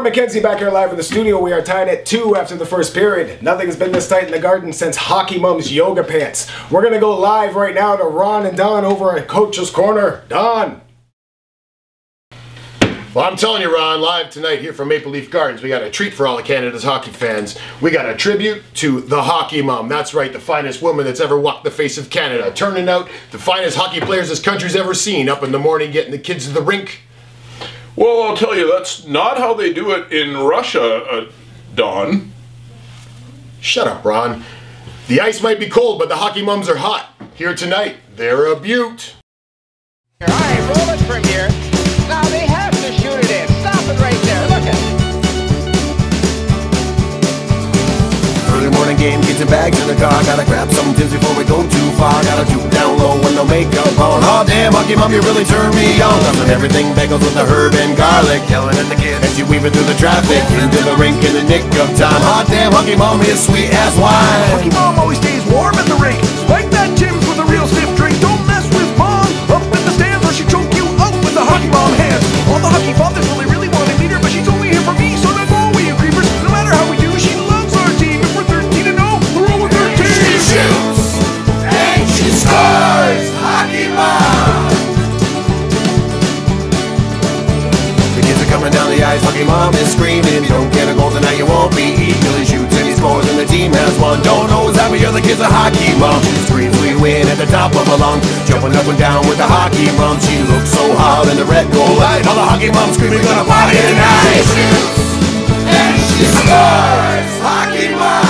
Gordon McKenzie back here live in the studio. We are tied at 2 after the first period. Nothing has been this tight in the Garden since Hockey Mum's yoga pants. We're going to go live right now to Ron and Don over at Coach's Corner. Don! Well, I'm telling you, Ron, live tonight here from Maple Leaf Gardens, we got a treat for all of Canada's hockey fans. We got a tribute to the Hockey Mum. That's right, the finest woman that's ever walked the face of Canada, turning out the finest hockey players this country's ever seen, up in the morning getting the kids to the rink. Well, I'll tell you, that's not how they do it in Russia, Don. Shut up, Ron. The ice might be cold, but the Hockey Mums are hot. Here tonight, they're a beaut. All right, roll it from here. Now they have to shoot it in. Stop it right there. Look at it. Early morning game, get your bags in the car. Gotta grab some tips before we go too far. Gotta shoot down low when no makeup on. Aw, damn, Hockey Mum, you really turn me on. Dumping everything bagels with the herb and garlic. Yelling at the kids as you weaving through the traffic. Into the rink in the nick of time. Aw, damn, Hockey Mum is sweet as wine. Hockey Mum always stays warm at the rink. Like that Jim's with a real stiff drink. Don't mess with Mom. Up in the stands or she choke you up with the Hockey Mum hands. All the hockey fathers really, really want to meet her, but she's only here for me, so don't go away, you creepers. No matter how we do, she loves our team. If we're 13-0, we're rolling 13. She shoots, and she scores. Hockey Mum. The kids are coming down the ice. Hockey Mum is screaming. You don't get a goal tonight, you won't be eating. Billy shoots and he scores, and the team has won. Don't know that we are the kids a Hockey Mum. Screams we win at the top of a lung. Jumping up and down with the Hockey Mum. She looks so hard in the red gold light. All the Hockey Mums screaming, gonna party tonight. She shoots and she scores. Hockey Mum.